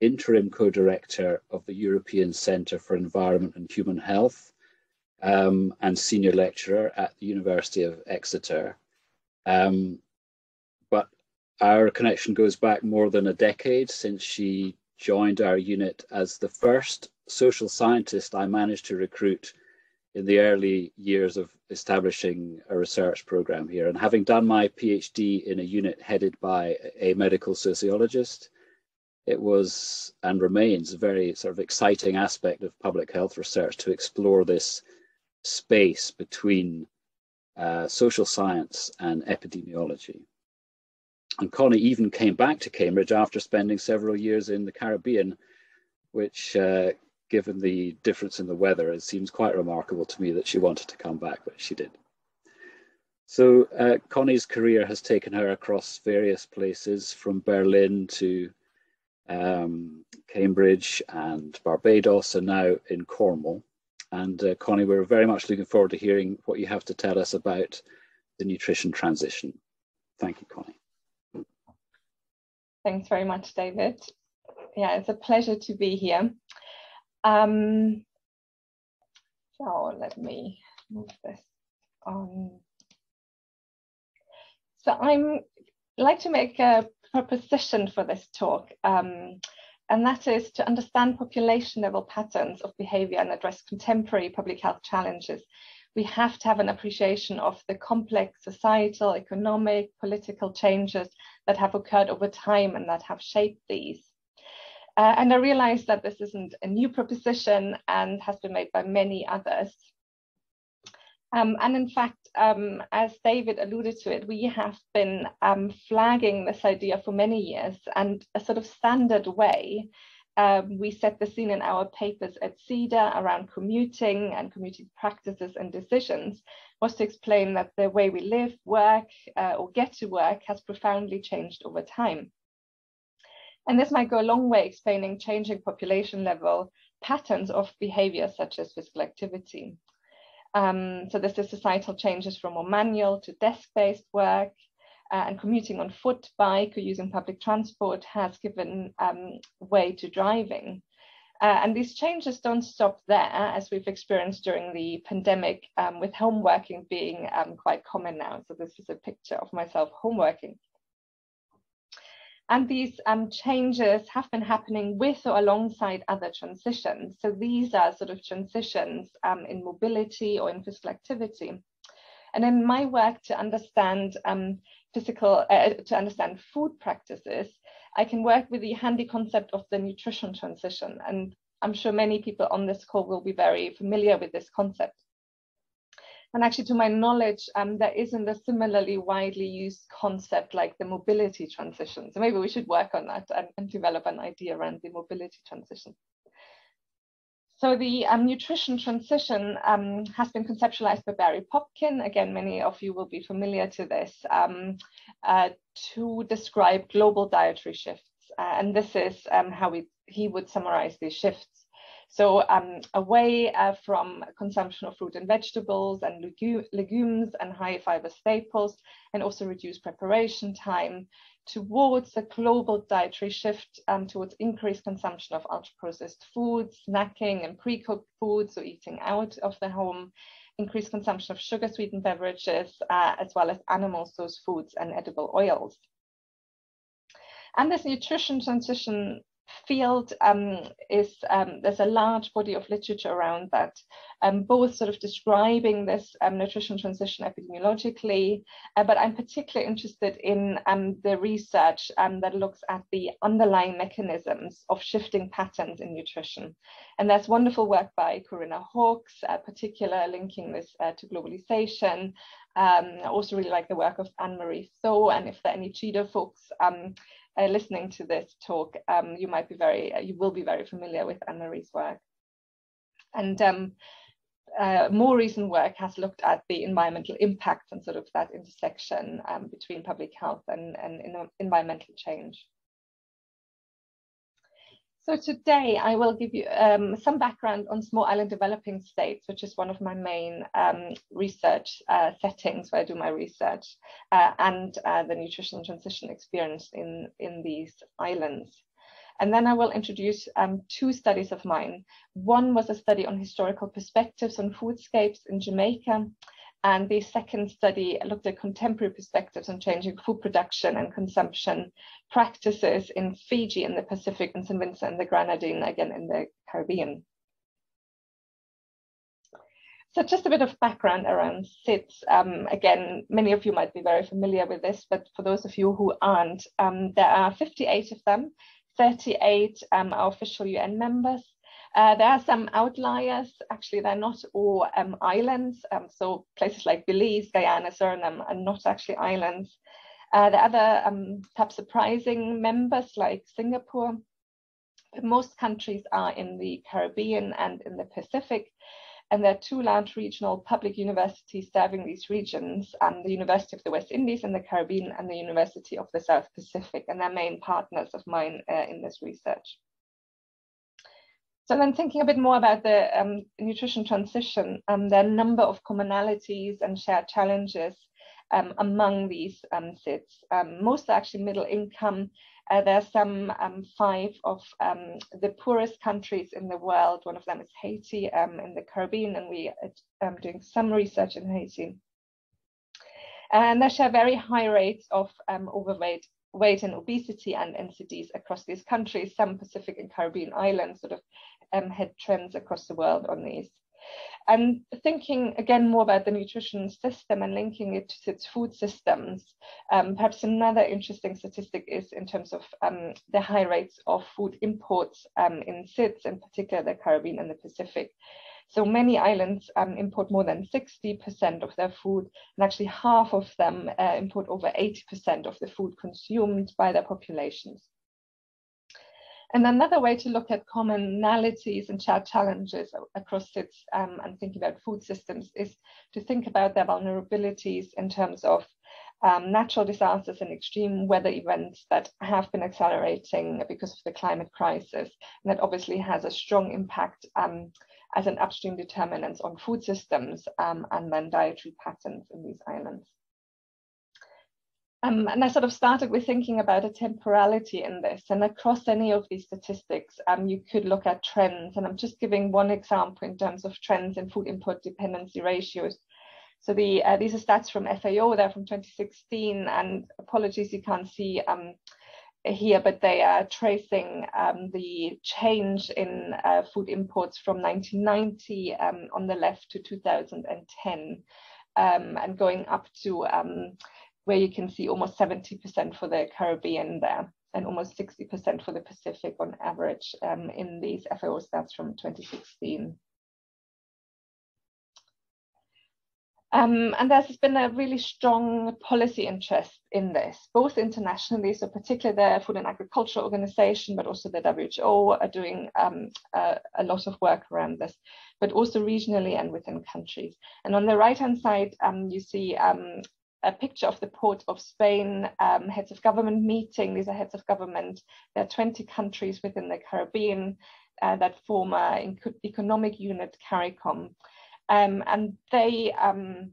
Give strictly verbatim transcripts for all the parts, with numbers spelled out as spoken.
interim co-director of the European Centre for Environment and Human Health, um, and senior lecturer at the University of Exeter. Um, but our connection goes back more than a decade, since she joined our unit as the first social scientist I managed to recruit in the early years of establishing a research programme here. And having done my PhD in a unit headed by a medical sociologist, it was and remains a very sort of exciting aspect of public health research to explore this space between uh, social science and epidemiology. And Connie even came back to Cambridge after spending several years in the Caribbean, which, uh, given the difference in the weather, it seems quite remarkable to me that she wanted to come back, but she did. So uh, Connie's career has taken her across various places, from Berlin to um, Cambridge and Barbados, and now in Cornwall. And uh, Connie, we're very much looking forward to hearing what you have to tell us about the nutrition transition. Thank you, Connie. Thanks very much, David. Yeah, it's a pleasure to be here. Um, so let me move this on. So I'm like to make a proposition for this talk, um, and that is to understand population level patterns of behavior and address contemporary public health challenges. We have to have an appreciation of the complex societal, economic, political changes that have occurred over time and that have shaped these. Uh, and I realize that this isn't a new proposition and has been made by many others. Um, and in fact, um, as David alluded to it, we have been um, flagging this idea for many years, and a sort of standard way. Um, we set the scene in our papers at CEDA around commuting and commuting practices and decisions was to explain that the way we live, work, uh, or get to work has profoundly changed over time. And this might go a long way explaining changing population level patterns of behavior, such as physical activity. Um, so this is societal changes from more manual to desk-based work, uh, and commuting on foot, bike, or using public transport has given um, way to driving. Uh, and these changes don't stop there, as we've experienced during the pandemic, um, with home working being um, quite common now. So this is a picture of myself home working. And these um, changes have been happening with or alongside other transitions. So these are sort of transitions um, in mobility or in physical activity. And in my work to understand um, physical, uh, to understand food practices, I can work with the handy concept of the nutrition transition. And I'm sure many people on this call will be very familiar with this concept. And actually, to my knowledge, um, there isn't a similarly widely used concept like the mobility transition. So maybe we should work on that and, and develop an idea around the mobility transition. So the um, nutrition transition um, has been conceptualized by Barry Popkin. Again, many of you will be familiar to this, um, uh, to describe global dietary shifts. Uh, and this is um, how we, he would summarize these shifts. So um, away uh, from consumption of fruit and vegetables and legu legumes and high fiber staples, and also reduced preparation time, towards the global dietary shift um, towards increased consumption of ultra-processed foods, snacking and pre-cooked foods, so eating out of the home, increased consumption of sugar-sweetened beverages, uh, as well as animal source foods and edible oils. And this nutrition transition field um, is, um, there's a large body of literature around that, um, both sort of describing this um, nutrition transition epidemiologically, uh, but I'm particularly interested in um, the research um, that looks at the underlying mechanisms of shifting patterns in nutrition. And there's wonderful work by Corinna Hawkes, uh, particularly linking this uh, to globalization. Um, I also really like the work of Anne-Marie Tho, and if there are any Cheetah folks um, Uh, listening to this talk, um, you might be very, uh, you will be very familiar with Anne-Marie's work. And um, uh, more recent work has looked at the environmental impact and sort of that intersection um, between public health and, and, and environmental change. So today I will give you um, some background on small island developing states, which is one of my main um, research uh, settings where I do my research, uh, and uh, the nutritional transition experience in, in these islands. And then I will introduce um, two studies of mine. One was a study on historical perspectives on foodscapes in Jamaica, and the second study looked at contemporary perspectives on changing food production and consumption practices in Fiji, in the Pacific, and St Vincent and the Grenadines, again in the Caribbean. So just a bit of background around SIDS. Um, again, many of you might be very familiar with this, but for those of you who aren't, um, there are fifty-eight of them, thirty-eight um, are official U N members. Uh, there are some outliers, actually they're not all um, islands, um, so places like Belize, Guyana, Suriname are not actually islands. Uh, there are other um, perhaps surprising members like Singapore, but most countries are in the Caribbean and in the Pacific. And there are two large regional public universities serving these regions, um, the University of the West Indies in the Caribbean and the University of the South Pacific, and they're main partners of mine uh, in this research. So then thinking a bit more about the um, nutrition transition, um, there are a number of commonalities and shared challenges um, among these um, SIDS. Um, most are actually middle income. Uh, there are some um, five of um, the poorest countries in the world. One of them is Haiti um, in the Caribbean, and we are um, doing some research in Haiti. And they share very high rates of um, overweight weight and obesity and N C Ds across these countries. Some Pacific and Caribbean islands sort of um, had trends across the world on these. And thinking again more about the nutrition system and linking it to its food systems, um, perhaps another interesting statistic is in terms of um, the high rates of food imports um, in SIDS, in particular the Caribbean and the Pacific. So many islands um, import more than sixty percent of their food, and actually half of them uh, import over eighty percent of the food consumed by their populations. And another way to look at commonalities and shared challenges across SIDS um, and thinking about food systems is to think about their vulnerabilities in terms of um, natural disasters and extreme weather events that have been accelerating because of the climate crisis. And that obviously has a strong impact um, as an upstream determinant on food systems um, and then dietary patterns in these islands. Um, and I sort of started with thinking about a temporality in this, and across any of these statistics, um, you could look at trends, and I'm just giving one example in terms of trends in food import dependency ratios. So the, uh, these are stats from F A O, they're from twenty sixteen, and apologies you can't see um, here, but they are tracing um, the change in uh, food imports from nineteen ninety um, on the left to two thousand ten, um, and going up to um, where you can see almost seventy percent for the Caribbean there and almost sixty percent for the Pacific on average um, in these F A O stats from twenty sixteen. Um, and there's been a really strong policy interest in this, both internationally, so particularly the Food and Agriculture Organization, but also the W H O are doing um, uh, a lot of work around this, but also regionally and within countries. And on the right-hand side, um, you see um, a picture of the Port of Spain um, heads of government meeting. These are heads of government. There are twenty countries within the Caribbean uh, that form an economic unit, CARICOM, um, and they um,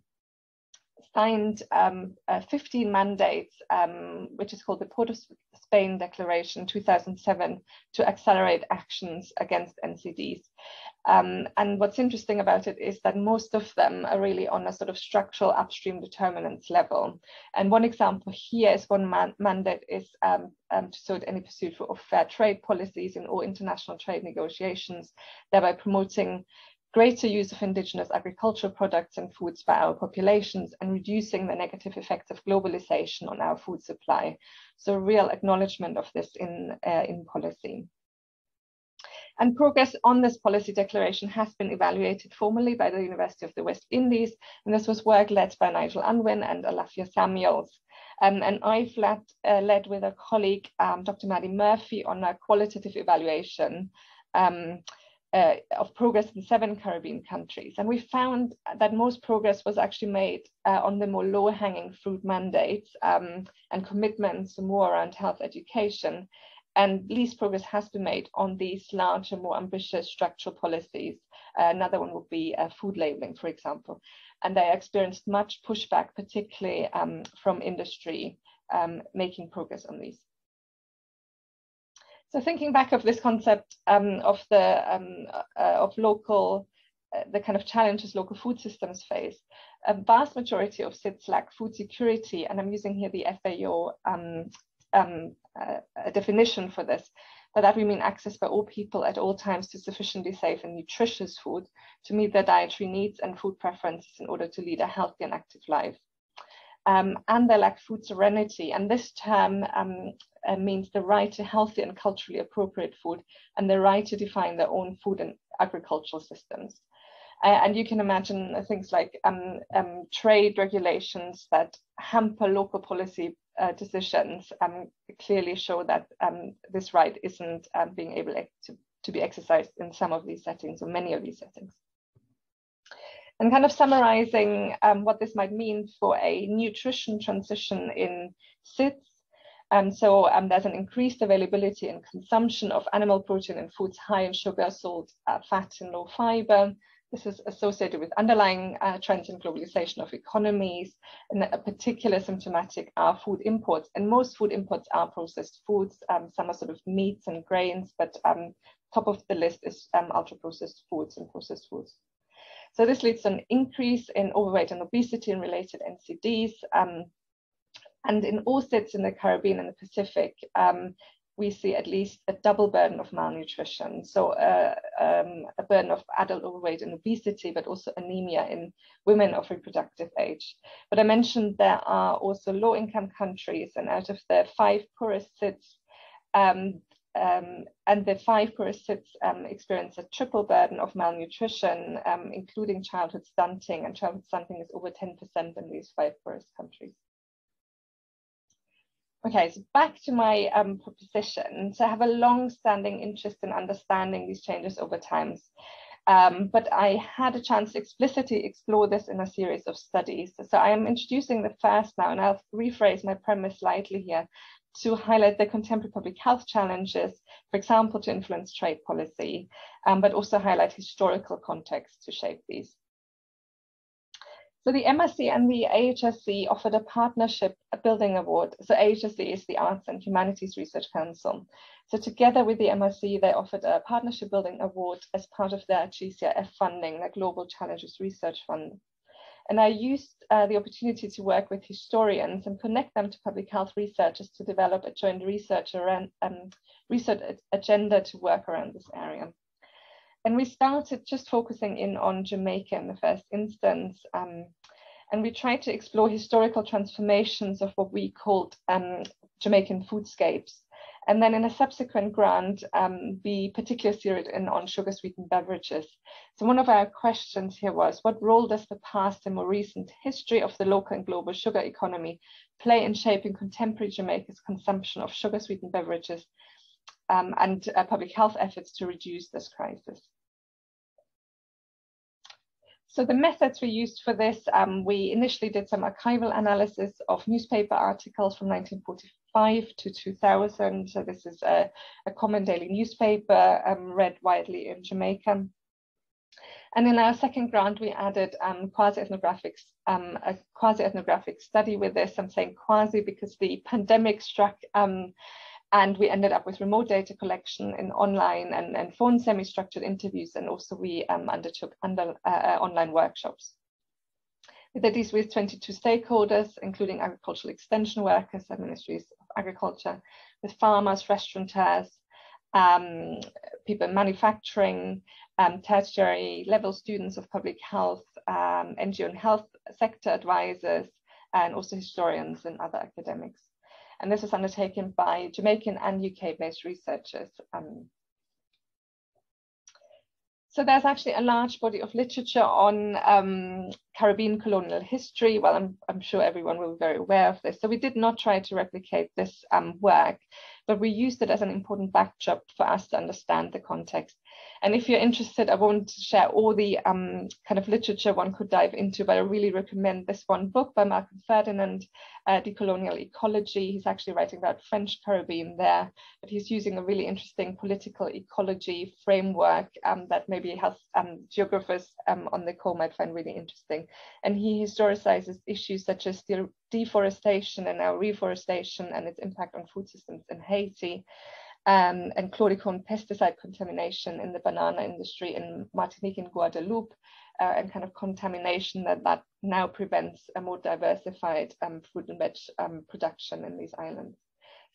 signed um, uh, fifteen mandates, um, which is called the Port of Spain Declaration two thousand seven, to accelerate actions against N C Ds. Um, and what's interesting about it is that most of them are really on a sort of structural upstream determinants level. And one example here is one man mandate is um, um, to support any pursuit of fair trade policies in all international trade negotiations, thereby promoting greater use of indigenous agricultural products and foods by our populations and reducing the negative effects of globalization on our food supply. So real acknowledgement of this in, uh, in policy. And progress on this policy declaration has been evaluated formally by the University of the West Indies, and this was work led by Nigel Unwin and Alafia Samuels. Um, and I've led, uh, led with a colleague, um, Doctor Maddie Murphy, on a qualitative evaluation um, uh, of progress in seven Caribbean countries. And we found that most progress was actually made uh, on the more low-hanging fruit mandates um, and commitments more around health education. And least progress has been made on these larger, more ambitious structural policies. Uh, another one would be uh, food labelling, for example. And they experienced much pushback, particularly um, from industry, um, making progress on these. So thinking back of this concept um, of the um, uh, of local, uh, the kind of challenges local food systems face, a vast majority of SIDS lack food security, and I'm using here the F A O um, um, uh, definition for this. By that we mean access by all people at all times to sufficiently safe and nutritious food to meet their dietary needs and food preferences in order to lead a healthy and active life. Um, and they lack food sovereignty, and this term um, uh, means the right to healthy and culturally appropriate food and the right to define their own food and agricultural systems. Uh, and you can imagine things like um, um, trade regulations that hamper local policy Uh, decisions um, clearly show that um, this right isn't um, being able to, to be exercised in some of these settings or many of these settings. And kind of summarizing um, what this might mean for a nutrition transition in SIDS. Um, so um, there's an increased availability and consumption of animal protein and foods high in sugar, salt, uh, fat, and low fiber. This is associated with underlying uh, trends in globalization of economies, and a particular symptomatic are food imports. And most food imports are processed foods. Um, some are sort of meats and grains, but um, top of the list is um, ultra-processed foods and processed foods. So this leads to an increase in overweight and obesity and related N C Ds. Um, and in all states in the Caribbean and the Pacific, um, we see at least a double burden of malnutrition. So uh, um, a burden of adult overweight and obesity, but also anemia in women of reproductive age. But I mentioned there are also low income countries, and out of the five poorest SIDS, um, um, and the five poorest SIDS um, experience a triple burden of malnutrition, um, including childhood stunting, and childhood stunting is over ten percent in these five poorest countries. Okay, so back to my um, proposition. So I have a long-standing interest in understanding these changes over time, um, but I had a chance to explicitly explore this in a series of studies. So I am introducing the first now, and I'll rephrase my premise slightly here to highlight the contemporary public health challenges, for example, to influence trade policy, um, but also highlight historical context to shape these. So the M R C and the A H R C offered a partnership building award. So A H R C is the Arts and Humanities Research Council. So together with the M R C, they offered a partnership building award as part of their G C R F funding, the Global Challenges Research Fund. And I used uh, the opportunity to work with historians and connect them to public health researchers to develop a joint research, around, um, research agenda to work around this area. And we started just focusing in on Jamaica in the first instance. Um, and we tried to explore historical transformations of what we called um, Jamaican foodscapes. And then in a subsequent grant, um, we particularly zeroed in on sugar-sweetened beverages. So one of our questions here was, what role does the past and more recent history of the local and global sugar economy play in shaping contemporary Jamaica's consumption of sugar-sweetened beverages um, and uh, public health efforts to reduce this crisis? So the methods we used for this, um, we initially did some archival analysis of newspaper articles from nineteen forty-five to two thousand. So this is a, a common daily newspaper um, read widely in Jamaica. And in our second grant, we added um, quasi-ethnographic, um, a quasi-ethnographic study with this. I'm saying quasi because the pandemic struck um, and we ended up with remote data collection in online and, and phone semi-structured interviews. And also we um, undertook under, uh, online workshops. We did these with twenty-two stakeholders, including agricultural extension workers and ministries of agriculture, with farmers, restaurateurs, um, people in manufacturing, um, tertiary level students of public health, um, N G O and health sector advisors, and also historians and other academics. And this was undertaken by Jamaican and U K-based researchers. Um, so there's actually a large body of literature on um, Caribbean colonial history. Well, I'm, I'm sure everyone will be very aware of this. So we did not try to replicate this um, work, but we used it as an important backdrop for us to understand the context. And if you're interested, I won't share all the um, kind of literature one could dive into, but I really recommend this one book by Malcolm Ferdinand, uh, Decolonial Ecology. He's actually writing about French Caribbean there, but he's using a really interesting political ecology framework um, that maybe health um, geographers um, on the call might find really interesting. And he historicizes issues such as the deforestation and now reforestation and its impact on food systems in Haiti. um, and chloricone pesticide contamination in the banana industry in Martinique and Guadeloupe, uh, and kind of contamination that, that now prevents a more diversified um, fruit and veg um, production in these islands.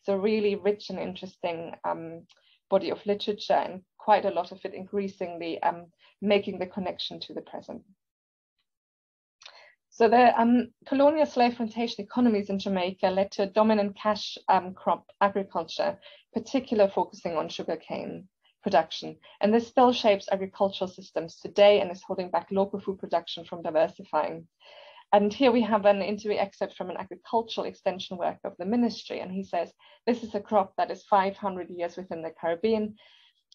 So really rich and interesting um, body of literature, and quite a lot of it increasingly um, making the connection to the present. So the um, colonial slave plantation economies in Jamaica led to a dominant cash um, crop agriculture, particularly focusing on sugarcane production. And this still shapes agricultural systems today and is holding back local food production from diversifying. And here we have an interview excerpt from an agricultural extension work of the ministry. And he says, this is a crop that is five hundred years within the Caribbean.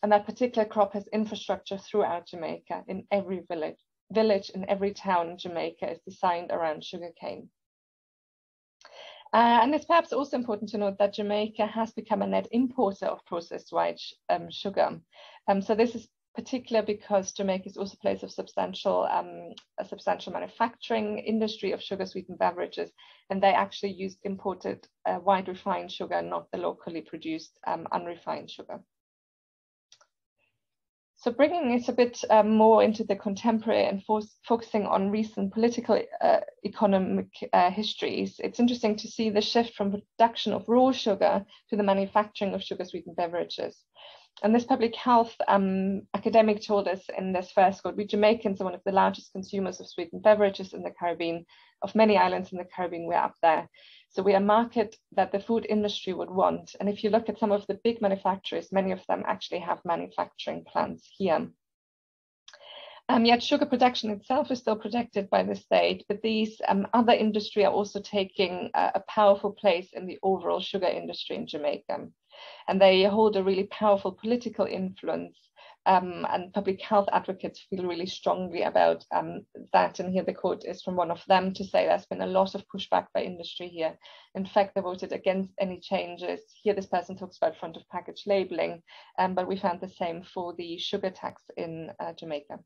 And that particular crop has infrastructure throughout Jamaica. In every village, village in every town in Jamaica is designed around sugarcane. Uh, and it's perhaps also important to note that Jamaica has become a net importer of processed white um, sugar. Um, so this is particular because Jamaica is also a place of substantial, um, a substantial manufacturing industry of sugar sweetened beverages, and they actually used imported uh, white refined sugar, not the locally produced um, unrefined sugar. So bringing it a bit um, more into the contemporary and focusing on recent political uh, economic uh, histories, it's interesting to see the shift from production of raw sugar to the manufacturing of sugar sweetened beverages. And this public health um, academic told us in this first quote, we Jamaicans are one of the largest consumers of sweetened beverages in the Caribbean, of many islands in the Caribbean, we're up there. So we are a market that the food industry would want. And if you look at some of the big manufacturers, many of them actually have manufacturing plants here. Um, yet sugar production itself is still protected by the state, but these um, other industry are also taking a, a powerful place in the overall sugar industry in Jamaica. And they hold a really powerful political influence, um, and public health advocates feel really strongly about um, that. And here the quote is from one of them to say there's been a lot of pushback by industry here. In fact, they voted against any changes. Here this person talks about front of package labeling, um, but we found the same for the sugar tax in uh, Jamaica.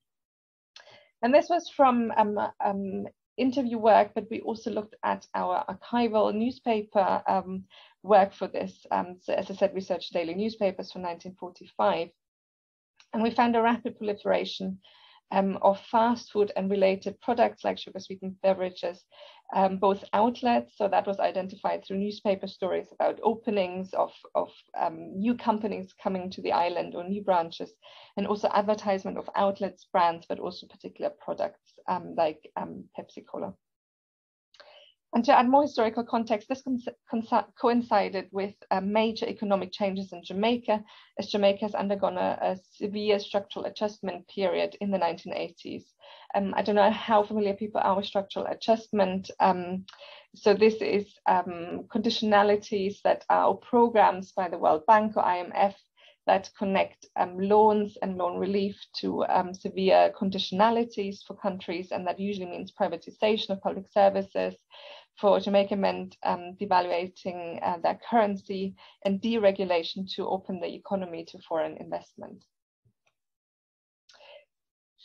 And this was from um, um, interview work, but we also looked at our archival newspaper um, work for this. Um, so as I said, we searched daily newspapers from nineteen forty-five, and we found a rapid proliferation um, of fast food and related products like sugar sweetened beverages, um, both outlets. So that was identified through newspaper stories about openings of, of um, new companies coming to the island or new branches, and also advertisement of outlets, brands, but also particular products um, like um, Pepsi Cola. And to add more historical context, this coincided with uh, major economic changes in Jamaica, as Jamaica has undergone a, a severe structural adjustment period in the nineteen eighties. Um, I don't know how familiar people are with structural adjustment. Um, so this is um, conditionalities that are programs by the World Bank or I M F that connect um, loans and loan relief to um, severe conditionalities for countries, and that usually means privatization of public services. For Jamaica meant um, devaluating uh, their currency and deregulation to open the economy to foreign investment.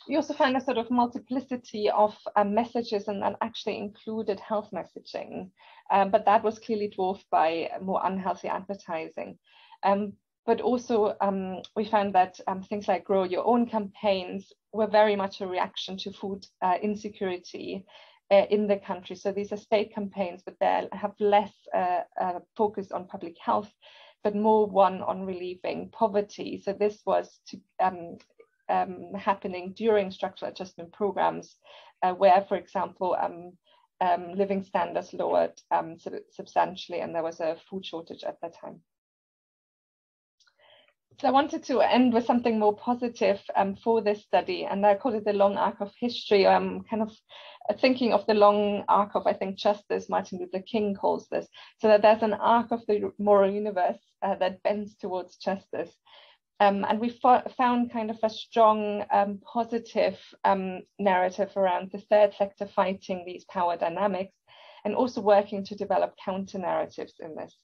You also find a sort of multiplicity of uh, messages, and that actually included health messaging, um, but that was clearly dwarfed by more unhealthy advertising. Um, But also um, we found that um, things like grow your own campaigns were very much a reaction to food uh, insecurity uh, in the country. So these are state campaigns, but they have less uh, uh, focus on public health, but more one on relieving poverty. So this was to, um, um, happening during structural adjustment programs, uh, where, for example, um, um, living standards lowered um, substantially, and there was a food shortage at that time. So I wanted to end with something more positive um, for this study, and I called it the long arc of history. I'm kind of thinking of the long arc of, I think, justice, Martin Luther King calls this, so that there's an arc of the moral universe uh, that bends towards justice. Um, and we found kind of a strong um, positive um, narrative around the third sector fighting these power dynamics, and also working to develop counter narratives in this.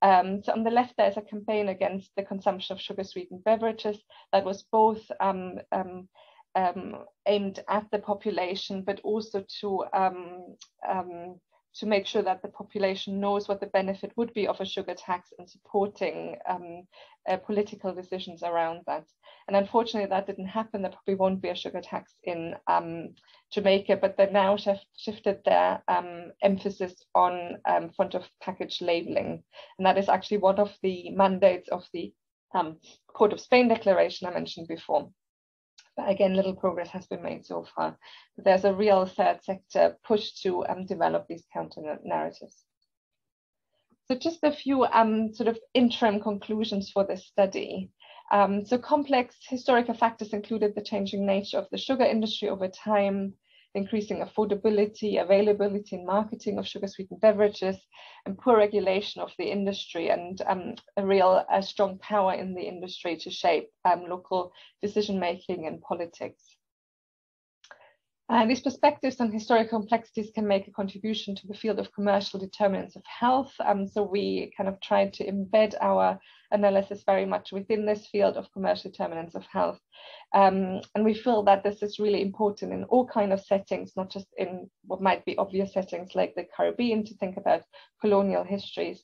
Um, so on the left, there's a campaign against the consumption of sugar-sweetened beverages that was both um, um, um, aimed at the population, but also to um, um, to make sure that the population knows what the benefit would be of a sugar tax and supporting um, uh, political decisions around that. And unfortunately, that didn't happen. There probably won't be a sugar tax in um, Jamaica, but they've now shift, shifted their um, emphasis on um, front of package labeling. And that is actually one of the mandates of the um, Port of Spain Declaration I mentioned before. But again, little progress has been made so far. But there's a real third sector push to um, develop these counter narratives. So just a few um, sort of interim conclusions for this study. Um, so complex historical factors included the changing nature of the sugar industry over time, increasing affordability, availability and marketing of sugar-sweetened beverages, and poor regulation of the industry, and um, a real a strong power in the industry to shape um, local decision-making and politics. And these perspectives on historic complexities can make a contribution to the field of commercial determinants of health. Um, so we kind of tried to embed our analysis very much within this field of commercial determinants of health. Um, and we feel that this is really important in all kinds of settings, not just in what might be obvious settings like the Caribbean, to think about colonial histories.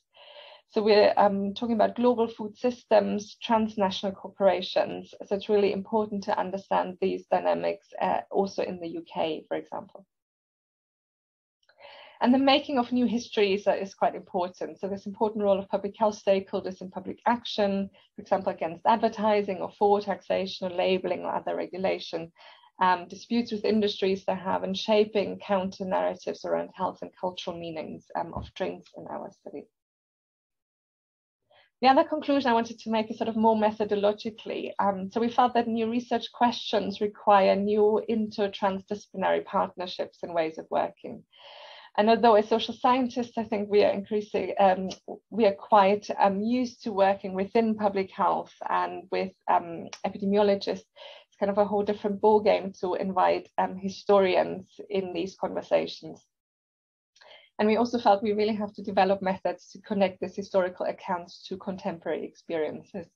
So we're um, talking about global food systems, transnational corporations. So it's really important to understand these dynamics uh, also in the U K, for example. And the making of new histories is quite important. So there's important role of public health stakeholders in public action, for example, against advertising or for taxation or labelling or other regulation. Um, disputes with industries they have, and shaping counter narratives around health and cultural meanings um, of drinks in our study. The other conclusion I wanted to make is sort of more methodologically. Um, so we felt that new research questions require new inter-transdisciplinary partnerships and ways of working. And although as social scientists, I think we are increasingly, um, we are quite um, used to working within public health and with um, epidemiologists, it's kind of a whole different ballgame to invite um, historians in these conversations. And we also felt we really have to develop methods to connect these historical accounts to contemporary experiences.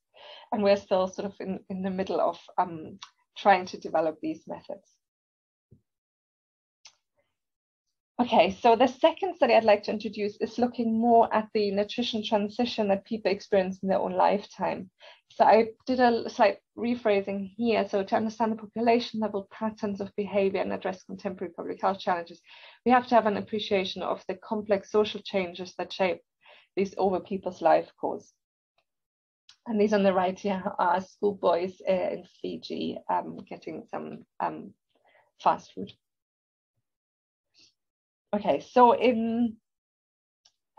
And we're still sort of in, in the middle of um, trying to develop these methods. Okay, so the second study I'd like to introduce is looking more at the nutrition transition that people experience in their own lifetime. So I did a slight rephrasing here. So to understand the population level patterns of behavior and address contemporary public health challenges, we have to have an appreciation of the complex social changes that shape these over people's life course. And these on the right here are schoolboys uh, in Fiji um, getting some um, fast food. Okay, so in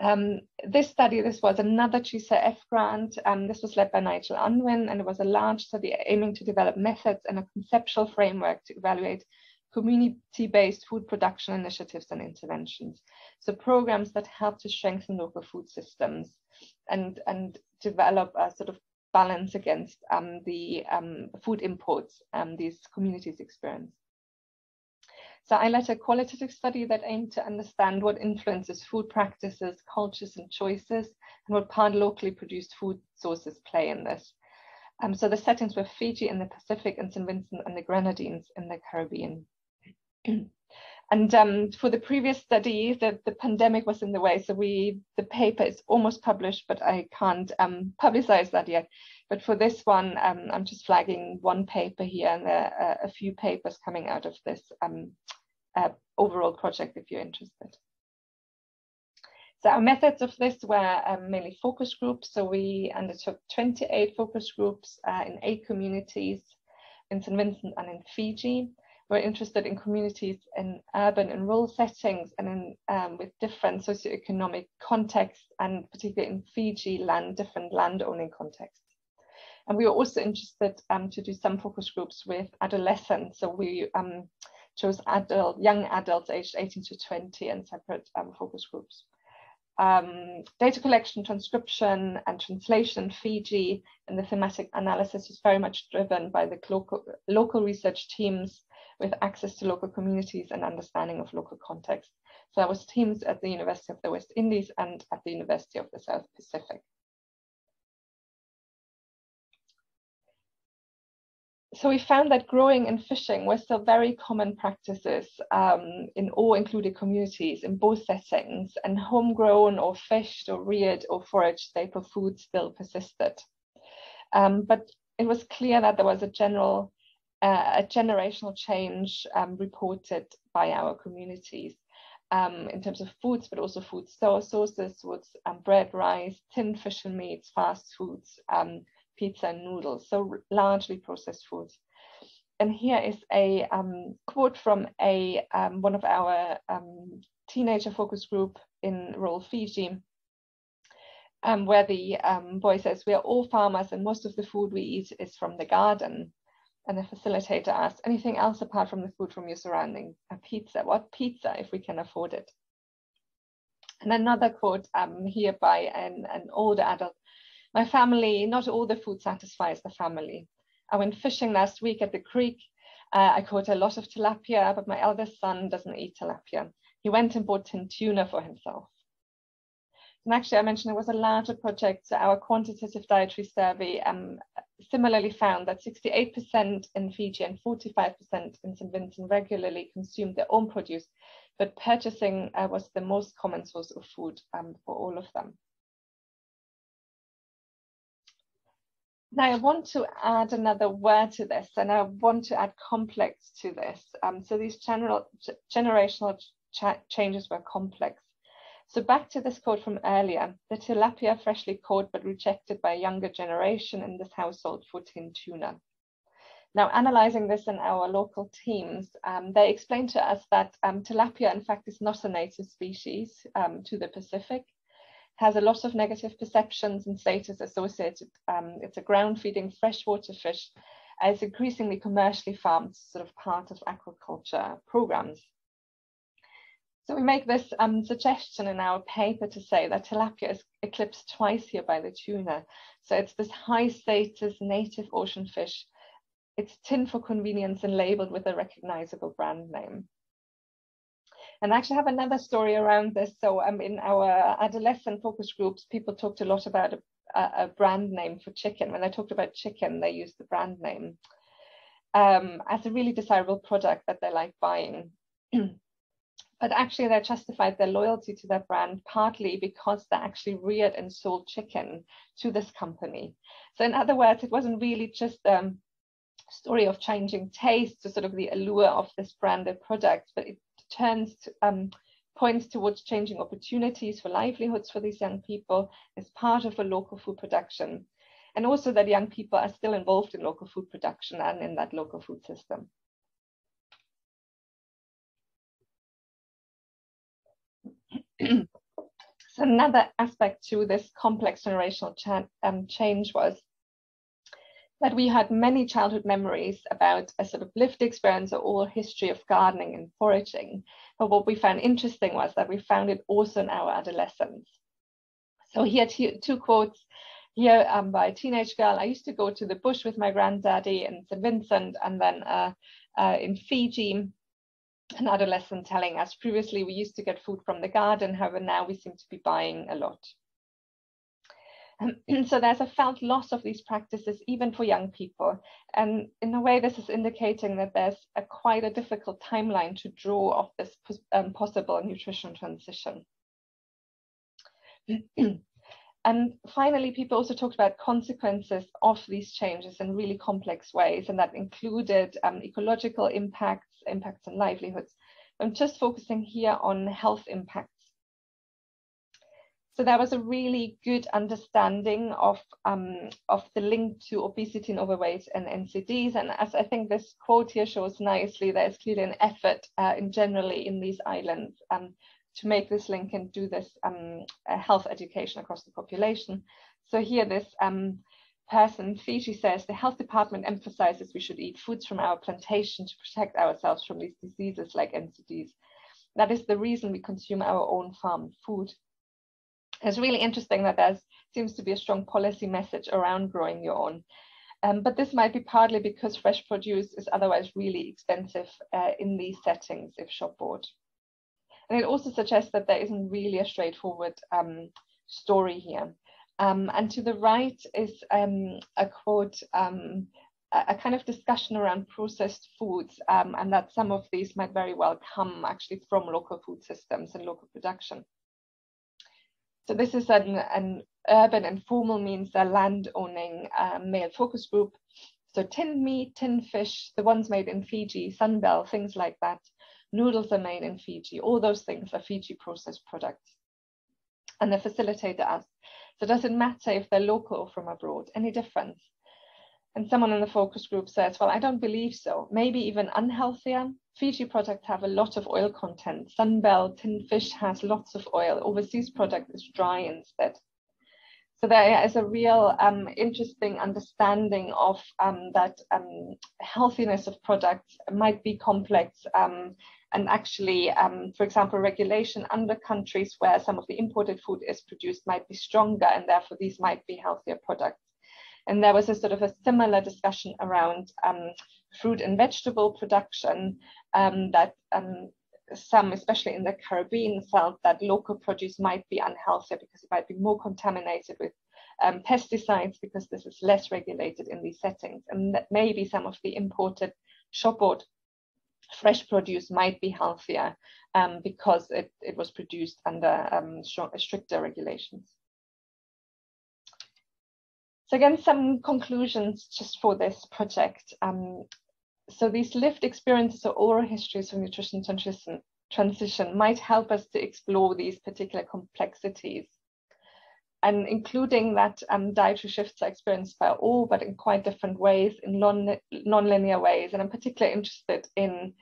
um, this study, this was another G C R F grant, and this was led by Nigel Unwin, and it was a large study aiming to develop methods and a conceptual framework to evaluate community-based food production initiatives and interventions. So programs that help to strengthen local food systems and, and develop a sort of balance against um, the um, food imports um, these communities experience. So I led a qualitative study that aimed to understand what influences food practices, cultures and choices, and what part locally produced food sources play in this. Um, so the settings were Fiji in the Pacific and St Vincent and the Grenadines in the Caribbean. And um, for the previous study, the, the pandemic was in the way. So we, the paper is almost published, but I can't um, publicize that yet. But for this one, um, I'm just flagging one paper here, and there are a few papers coming out of this um, uh, overall project if you're interested. So our methods of this were um, mainly focus groups. So we undertook twenty-eight focus groups uh, in eight communities in St Vincent and in Fiji. We're interested in communities in urban and rural settings and in, um, with different socioeconomic contexts, and particularly in Fiji, land, different land owning contexts. And we were also interested um, to do some focus groups with adolescents. So we um, chose adult, young adults aged eighteen to twenty and separate um, focus groups. Um, data collection, transcription and translation in Fiji, and the thematic analysis was very much driven by the local, local research teams with access to local communities and understanding of local context. So that was teams at the University of the West Indies and at the University of the South Pacific. so we found that growing and fishing were still very common practices um, in all included communities in both settings, and homegrown or fished or reared or foraged staple food still persisted. Um, but it was clear that there was a general, uh, a generational change um, reported by our communities um, in terms of foods, but also food sources, with um, bread, rice, tinned fish and meats, fast foods, um, pizza and noodles, so largely processed foods. And here is a um, quote from a um, one of our um, teenager focus group in rural Fiji, um, where the um, boy says, "We are all farmers and most of the food we eat is from the garden." And the facilitator asks, "Anything else apart from the food from your surrounding? A pizza? What pizza if we can afford it?" And another quote um, here by an, an older adult, "My family, not all the food satisfies the family. I went fishing last week at the creek. Uh, I caught a lot of tilapia, but my eldest son doesn't eat tilapia. He went and bought tin tuna for himself." And actually, I mentioned it was a larger project. So our quantitative dietary survey um, similarly found that sixty-eight percent in Fiji and forty-five percent in St Vincent regularly consumed their own produce, but purchasing uh, was the most common source of food um, for all of them. Now, I want to add another word to this, and I want to add complex to this. Um, so these general, generational ch changes were complex. So back to this quote from earlier, the tilapia freshly caught but rejected by a younger generation in this household for tin tuna. Now, analysing this in our local teams, um, they explained to us that um, tilapia, in fact, is not a native species um, to the Pacific. Has a lot of negative perceptions and status associated. Um, it's a ground-feeding freshwater fish, as increasingly commercially farmed, sort of part of aquaculture programs. So we make this um, suggestion in our paper to say that tilapia is eclipsed twice here by the tuna. So it's this high-status native ocean fish. It's tinned for convenience and labelled with a recognisable brand name. And I actually have another story around this. So um, in our adolescent focus groups, people talked a lot about a, a brand name for chicken. When they talked about chicken, they used the brand name um, as a really desirable product that they like buying. But actually, they justified their loyalty to their brand partly because they actually reared and sold chicken to this company. So in other words, it wasn't really just um, story of changing taste to sort of the allure of this branded product, but it turns to, um, points towards changing opportunities for livelihoods for these young people as part of a local food production, and also that young people are still involved in local food production and in that local food system. So another aspect to this complex generational cha um, change was that we had many childhood memories about a sort of lived experience or oral history of gardening and foraging. But what we found interesting was that we found it also in our adolescence. So here are two quotes here um, by a teenage girl. "I used to go to the bush with my granddaddy in St Vincent and then uh, uh, in Fiji." An adolescent telling us, "Previously we used to get food from the garden, however now we seem to be buying a lot." Um, so there's a felt loss of these practices, even for young people. And in a way, this is indicating that there's a quite a difficult timeline to draw of this um, possible nutrition transition. And finally, people also talked about consequences of these changes in really complex ways. And that included um, ecological impacts, impacts on livelihoods. I'm just focusing here on health impacts. So there was a really good understanding of, um, of the link to obesity and overweight and N C Ds. And as I think this quote here shows nicely, there's clearly an effort uh, in generally in these islands um, to make this link and do this um, uh, health education across the population. So here this um, person, Fiji, says, "The health department emphasizes we should eat foods from our plantation to protect ourselves from these diseases like N C Ds. That is the reason we consume our own farm food." It's really interesting that there seems to be a strong policy message around growing your own. Um, but this might be partly because fresh produce is otherwise really expensive uh, in these settings if shop bought. And it also suggests that there isn't really a straightforward um, story here. Um, and to the right is um, a quote um, a kind of discussion around processed foods, um, and that some of these might very well come actually from local food systems and local production. So this is an, an urban and formal means a land-owning uh, male focus group. So tinned meat, tinned fish, the ones made in Fiji, sunbell, things like that. Noodles are made in Fiji. All those things are Fiji processed products. And the facilitator asked, so does it matter if they're local or from abroad? Any difference? And someone in the focus group says, well, I don't believe so. Maybe even unhealthier. Fiji products have a lot of oil content. Sunbell, tinned fish has lots of oil. Overseas product is dry instead. So there is a real um, interesting understanding of um, that um, healthiness of products might be complex. Um, and actually, um, for example, regulation under countries where some of the imported food is produced might be stronger, and therefore these might be healthier products. And there was a sort of a similar discussion around um, fruit and vegetable production, um, that um, some, especially in the Caribbean, felt that local produce might be unhealthy because it might be more contaminated with um, pesticides because this is less regulated in these settings. And that maybe some of the imported shop-bought fresh produce might be healthier um, because it, it was produced under um, stricter regulations. So again, some conclusions just for this project. Um, so these lived experiences or oral histories of nutrition transition, transition might help us to explore these particular complexities, and including that um, dietary shifts are experienced by all, but in quite different ways, in non, non-linear ways. And I'm particularly interested in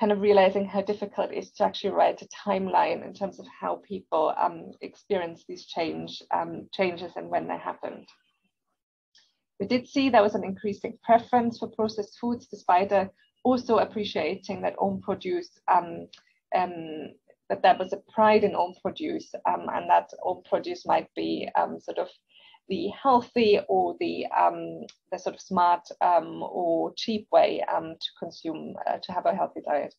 kind of realizing how difficult it is to actually write a timeline in terms of how people um, experience these change, um, changes and when they happened. We did see there was an increasing preference for processed foods, despite uh, also appreciating that own produce, um, um, that there was a pride in own produce, um, and that own produce might be um, sort of the healthy or the, um, the sort of smart um, or cheap way um, to consume, uh, to have a healthy diet.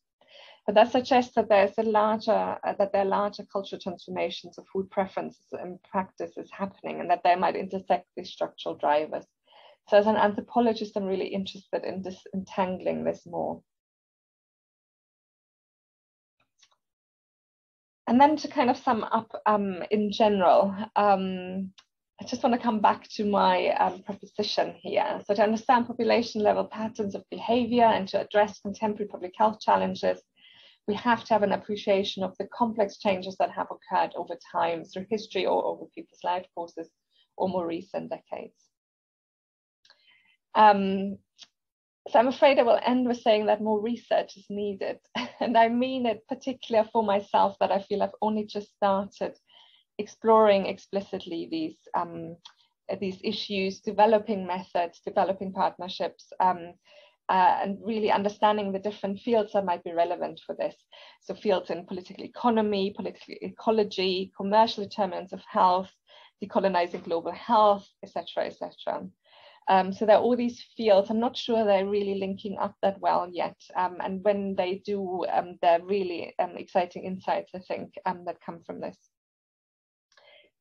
But that suggests that there's a larger, uh, that there are larger cultural transformations of food preferences and practices happening, and that they might intersect these structural drivers. So as an anthropologist, I'm really interested in disentangling this more. And then to kind of sum up um, in general, um, I just want to come back to my um, proposition here. So to understand population level patterns of behavior and to address contemporary public health challenges, we have to have an appreciation of the complex changes that have occurred over time through history or over people's life courses or more recent decades. Um, so I'm afraid I will end with saying that more research is needed. And I mean it particularly for myself, that I feel I've only just started exploring explicitly these, um, these issues, developing methods, developing partnerships, um, uh, and really understanding the different fields that might be relevant for this. So fields in political economy, political ecology, commercial determinants of health, decolonizing global health, et cetera, et cetera. Um, so there are all these fields. I'm not sure they're really linking up that well yet. Um, and when they do, um, they're really um, exciting insights, I think, um, that come from this.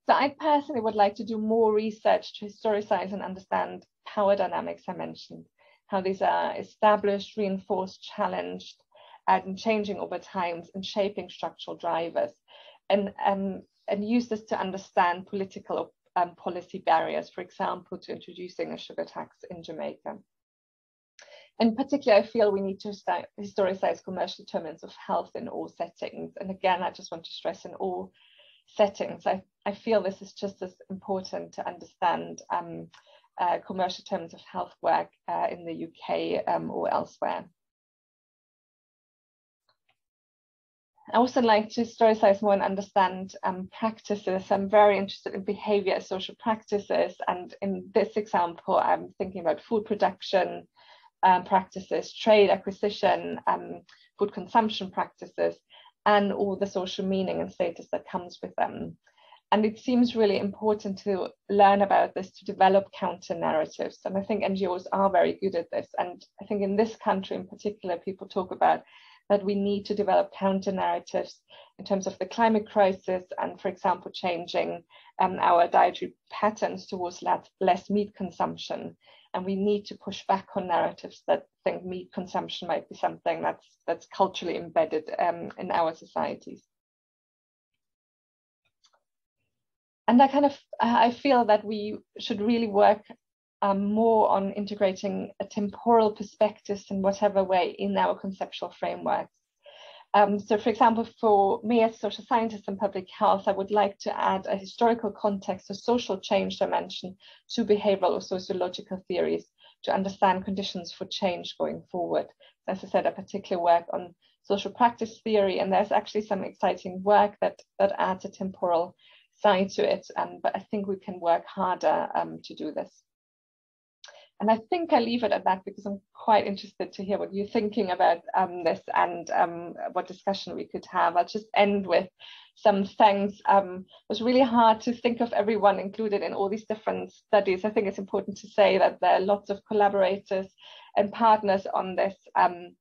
So I personally would like to do more research to historicize and understand power dynamics I mentioned, how these are established, reinforced, challenged, and changing over times and shaping structural drivers, and, um, and use this to understand political opinion. Um, policy barriers, for example, to introducing a sugar tax in Jamaica. And particularly, I feel we need to historicize commercial determinants of health in all settings. And again, I just want to stress in all settings. I, I feel this is just as important to understand um, uh, commercial determinants of health work uh, in the U K um, or elsewhere. I also like to historicize more and understand um, practices. I'm very interested in behavior as social practices. And in this example, I'm thinking about food production um, practices, trade acquisition, um, food consumption practices, and all the social meaning and status that comes with them. And it seems really important to learn about this, to develop counter narratives. And I think N G Os are very good at this. And I think in this country in particular, people talk about that we need to develop counter narratives in terms of the climate crisis and, for example, changing um, our dietary patterns towards less meat consumption. and we need to push back on narratives that think meat consumption might be something that's that's culturally embedded um, in our societies. And I kind of I feel that we should really work um, more on integrating a temporal perspective in whatever way in our conceptual frameworks. Um, so, for example, for me as social scientist and public health, I would like to add a historical context or social change dimension to behavioral or sociological theories to understand conditions for change going forward. As I said, I particularly work on social practice theory, and there's actually some exciting work that, that adds a temporal side to it, um, but I think we can work harder um, to do this. And I think I leave it at that because I'm quite interested to hear what you're thinking about um, this and um, what discussion we could have. I'll just end with some thanks. Um, it was really hard to think of everyone included in all these different studies. I think it's important to say that there are lots of collaborators and partners on this um,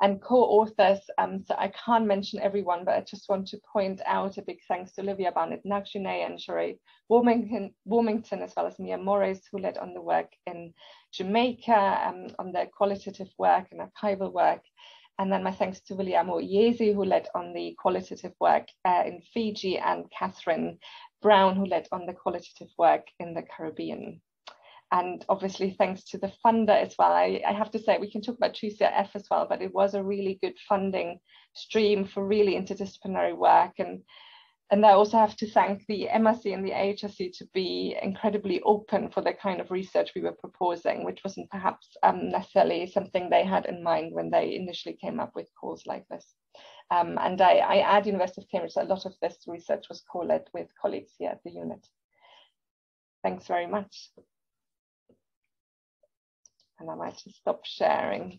and co-authors. Um, so I can't mention everyone, but I just want to point out a big thanks to Olivia Barnett-Nagshuney and Sheree Warmington, Warmington, as well as Mia Morris, who led on the work in Jamaica, um, on the qualitative work and archival work. And then my thanks to William O'Yesi, who led on the qualitative work uh, in Fiji, and Catherine Brown, who led on the qualitative work in the Caribbean. And obviously, thanks to the funder as well. I, I have to say, we can talk about G C R F as well, but it was a really good funding stream for really interdisciplinary work. And, and I also have to thank the M R C and the A H R C to be incredibly open for the kind of research we were proposing, which wasn't perhaps um, necessarily something they had in mind when they initially came up with calls like this. Um, and I, I add University of Cambridge, so a lot of this research was co-led with colleagues here at the unit. Thanks very much. And I might just stop sharing.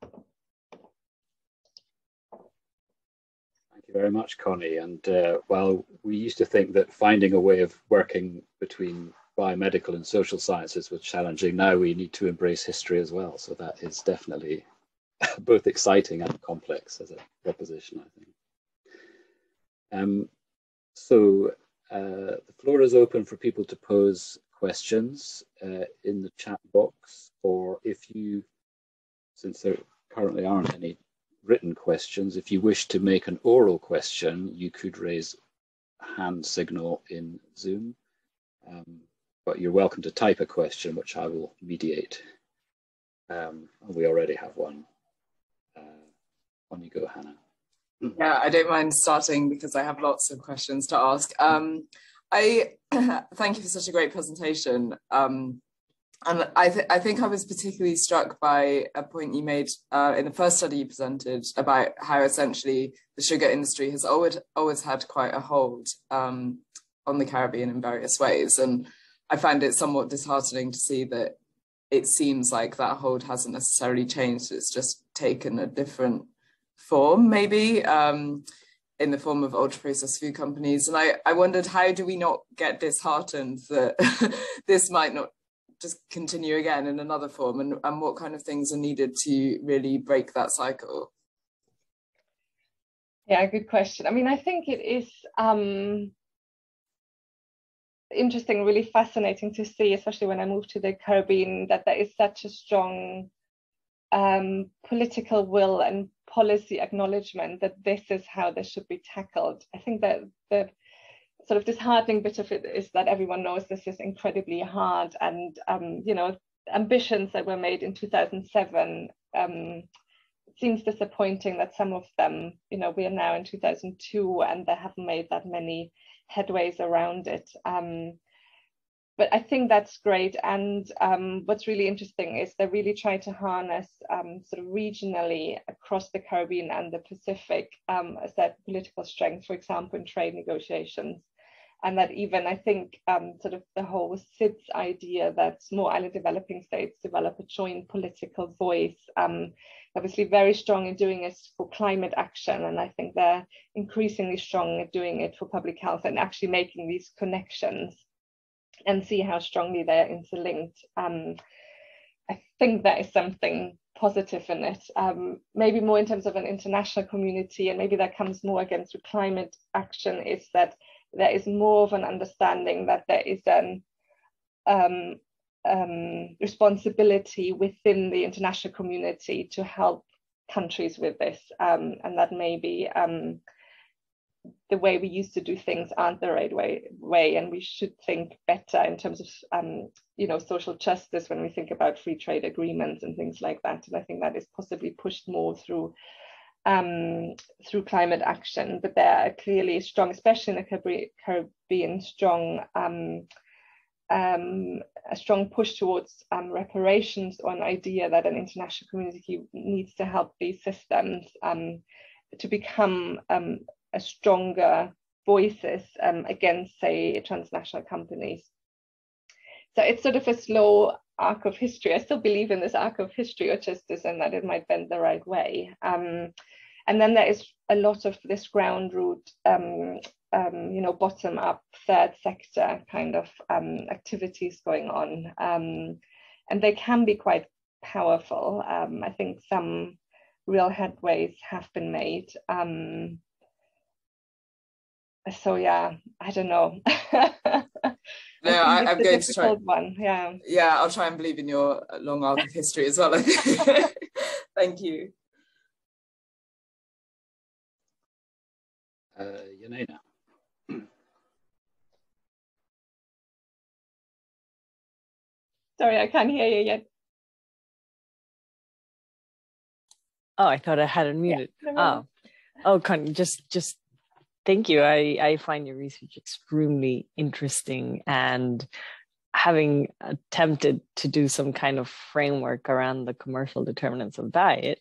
Thank you very much, Connie. And uh, while we used to think that finding a way of working between biomedical and social sciences was challenging, now we need to embrace history as well. So that is definitely both exciting and complex as a proposition, I think. Um, so uh, the floor is open for people to pose questions uh, in the chat box, or if you, since there currently aren't any written questions, if you wish to make an oral question, you could raise a hand signal in Zoom, um, but you're welcome to type a question, which I will mediate. Um, and we already have one. Uh, on you go, Hannah. Yeah, I don't mind starting because I have lots of questions to ask. Um, I thank you for such a great presentation, um, and I, th I think I was particularly struck by a point you made uh, in the first study you presented about how essentially the sugar industry has always, always had quite a hold um, on the Caribbean in various ways, and I found it somewhat disheartening to see that it seems like that hold hasn't necessarily changed, it's just taken a different form maybe. Um, in the form of ultra-processed food companies. And I, I wondered, how do we not get disheartened that this might not just continue again in another form, and, and what kind of things are needed to really break that cycle? Yeah, good question. I mean, I think it is um, interesting, really fascinating to see, especially when I moved to the Caribbean, that there is such a strong um, political will and policy acknowledgement that this is how this should be tackled. I think that the sort of disheartening bit of it is that everyone knows this is incredibly hard, and um, you know, ambitions that were made in two thousand seven, um, it seems disappointing that some of them, you know, we are now in two thousand two and they haven't made that many headways around it. Um, But I think that's great, and um, what's really interesting is they really try to harness um, sort of regionally across the Caribbean and the Pacific um, as their political strength, for example, in trade negotiations. And that even, I think, um, sort of the whole SIDS idea that small island developing states develop a joint political voice, um, obviously very strong in doing it for climate action, and I think they're increasingly strong at doing it for public health and actually making these connections and see how strongly they're interlinked. Um, I think that is something positive in it, um, maybe more in terms of an international community, and maybe that comes more against with climate action, is that there is more of an understanding that there is an um, um, responsibility within the international community to help countries with this, um, and that maybe um, the way we used to do things aren't the right way, way and we should think better in terms of um, you know, social justice when we think about free trade agreements and things like that. And I think that is possibly pushed more through um, through climate action, but there are clearly strong, especially in the Caribbean, strong um, um, a strong push towards um, reparations, or an idea that an international community needs to help these systems um, to become um, a stronger voices um, against, say, transnational companies. So it's sort of a slow arc of history. I still believe in this arc of history of justice and that it might bend the right way. Um, and then there is a lot of this ground root, um, um, you know, bottom up third sector kind of um, activities going on. Um, and they can be quite powerful. Um, I think some real headways have been made. Um, So yeah, I don't know. I no, I, I'm going to try. One. Yeah, yeah, I'll try and believe in your long arc of history as well. Thank you. Uh, Yanaina. Sorry, I can't hear you yet. Oh, I thought I had unmuted. Yeah, no oh, oh, can't just just. Thank you. I, I find your research extremely interesting, and having attempted to do some kind of framework around the commercial determinants of diet,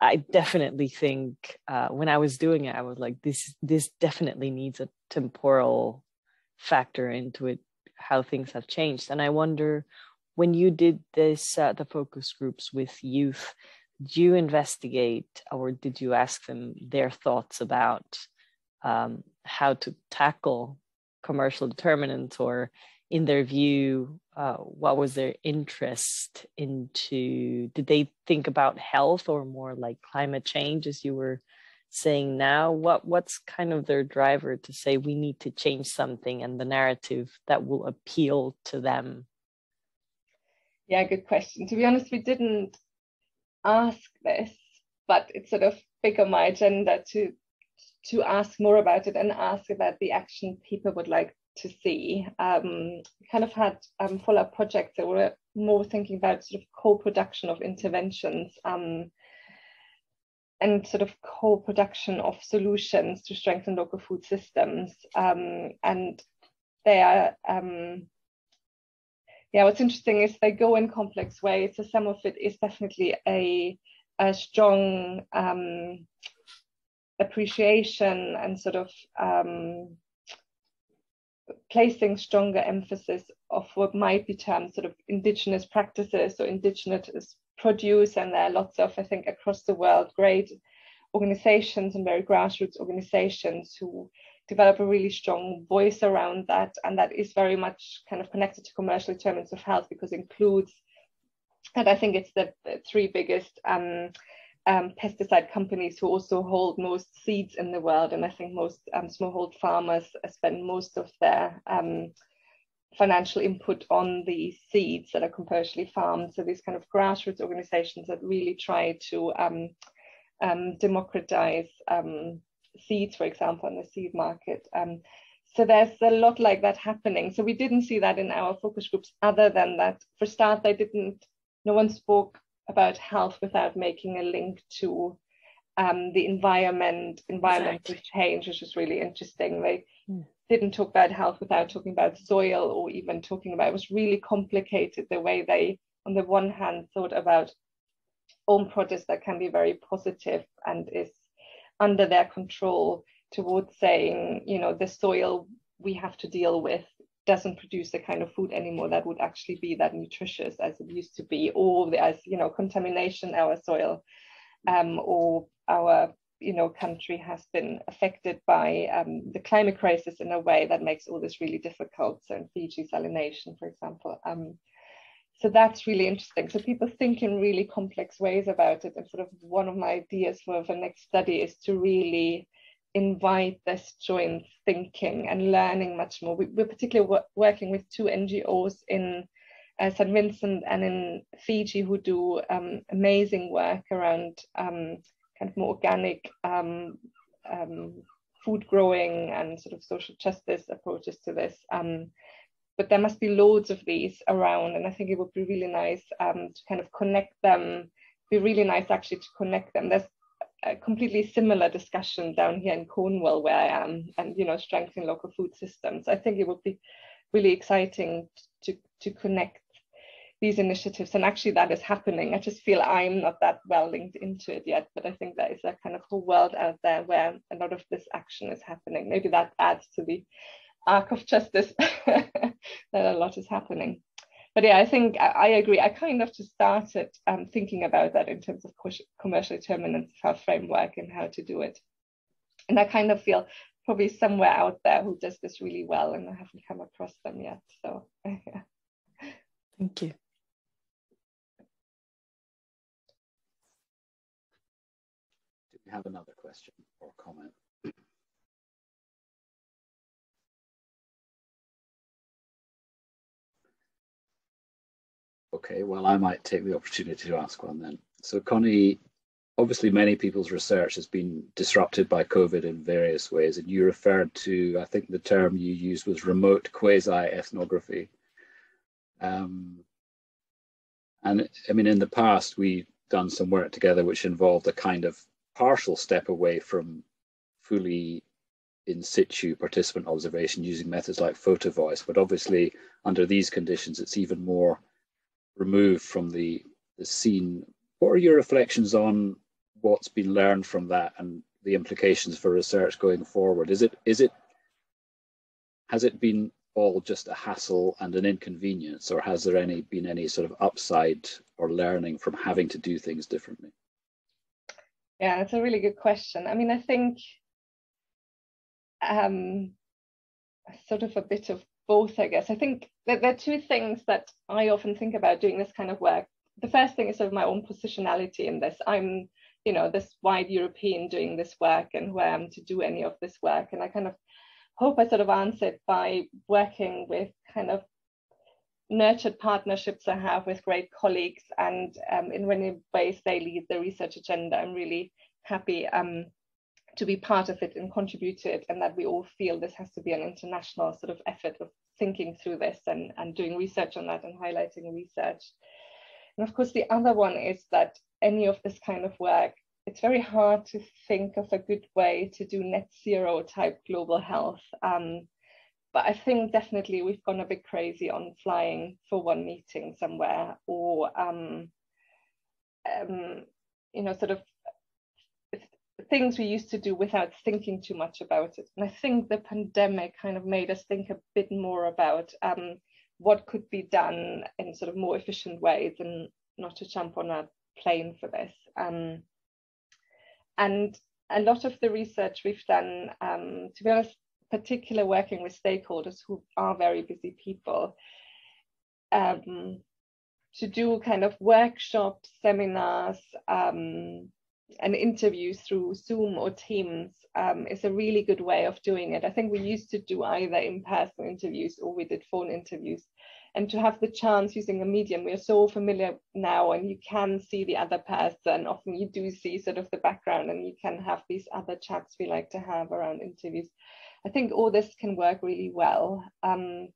I definitely think uh, when I was doing it, I was like, this, this definitely needs a temporal factor into it, how things have changed. And I wonder, when you did this, uh, the focus groups with youth, did you investigate or did you ask them their thoughts about Um, how to tackle commercial determinants, or in their view, uh, what was their interest into, did they think about health or more like climate change, as you were saying now? What, what's kind of their driver to say we need to change something and the narrative that will appeal to them? Yeah, good question. To be honest, we didn't ask this, but it's sort of big on my agenda to to ask more about it and ask about the action people would like to see. Um, kind of had um, follow-up projects that were more thinking about sort of co-production of interventions um, and sort of co-production of solutions to strengthen local food systems. Um, and they are, um, yeah, what's interesting is they go in complex ways. So some of it is definitely a, a strong, um, appreciation and sort of um, placing stronger emphasis of what might be termed sort of indigenous practices or indigenous produce. And there are lots of, I think, across the world, great organizations and very grassroots organizations who develop a really strong voice around that. And that is very much kind of connected to commercial determinants of health, because it includes, and I think it's the three biggest um, Um, pesticide companies who also hold most seeds in the world. And I think most um, smallhold farmers spend most of their um, financial input on the seeds that are commercially farmed. So these kind of grassroots organizations that really try to um, um, democratize um, seeds, for example, in the seed market. Um, so there's a lot like that happening. So we didn't see that in our focus groups, other than that, for start, they didn't, no one spoke about health without making a link to um, the environment, environmental exactly. change, which is really interesting. They mm. didn't talk about health without talking about soil, or even talking about, it was really complicated the way they, on the one hand, thought about own products that can be very positive and is under their control, towards saying, you know, the soil we have to deal with doesn't produce the kind of food anymore that would actually be that nutritious as it used to be, or as, you know, contamination, our soil um, or our, you know, country has been affected by um, the climate crisis in a way that makes all this really difficult. So in Fiji, salination, for example. Um, so that's really interesting. So people think in really complex ways about it. And sort of one of my ideas for the next study is to really invite this joint thinking and learning much more. We, we're particularly working with two N G Os in uh, St Vincent and in Fiji, who do um, amazing work around um, kind of more organic um, um, food growing and sort of social justice approaches to this. Um, but there must be loads of these around, and I think it would be really nice um, to kind of connect them, be really nice actually to connect them. There's a completely similar discussion down here in Cornwall where I am, and you know, strengthening local food systems. I think it would be really exciting to, to connect these initiatives, and actually that is happening. I just feel I'm not that well linked into it yet, but I think there is a kind of whole world out there where a lot of this action is happening. Maybe that adds to the arc of justice that a lot is happening. But yeah, I think I, I agree. I kind of just started um, thinking about that in terms of commercial determinants of health framework and how to do it. And I kind of feel probably somewhere out there who does this really well, and I haven't come across them yet. So yeah. Thank you. Do we have another question or comment? Okay, well, I might take the opportunity to ask one then. So Connie, obviously many people's research has been disrupted by COVID in various ways, and you referred to, I think the term you used was remote quasi-ethnography. Um, and I mean, in the past, we've done some work together which involved a kind of partial step away from fully in situ participant observation using methods like photo voice, but obviously under these conditions, it's even more removed from the, the scene. What are your reflections on what's been learned from that and the implications for research going forward? Is it, is it, has it been all just a hassle and an inconvenience, or has there any been any sort of upside or learning from having to do things differently? Yeah, that's a really good question. I mean, I think um, sort of a bit of both, I guess. I think that there are two things that I often think about doing this kind of work. The first thing is sort of my own positionality in this. I'm, you know, this wide European doing this work, and where I'm to do any of this work. And I kind of hope I sort of answered by working with kind of nurtured partnerships I have with great colleagues, and um, in many ways they lead the research agenda. I'm really happy um, to be part of it and contribute to it, and that we all feel this has to be an international sort of effort of thinking through this and, and doing research on that and highlighting research. And of course, the other one is that any of this kind of work, it's very hard to think of a good way to do net zero type global health. Um, but I think definitely we've gone a bit crazy on flying for one meeting somewhere, or, um, um, you know, sort of things we used to do without thinking too much about it. And I think the pandemic kind of made us think a bit more about um, what could be done in sort of more efficient ways, and not to jump on a plane for this. Um, and a lot of the research we've done, um, to be honest, particularly working with stakeholders who are very busy people, um, to do kind of workshops, seminars, um, and interviews through Zoom or Teams um, is a really good way of doing it. I think we used to do either in-person interviews or we did phone interviews, and to have the chance using a medium we are so familiar now, and you can see the other person, often you do see sort of the background, and you can have these other chats we like to have around interviews. I think all this can work really well. Um,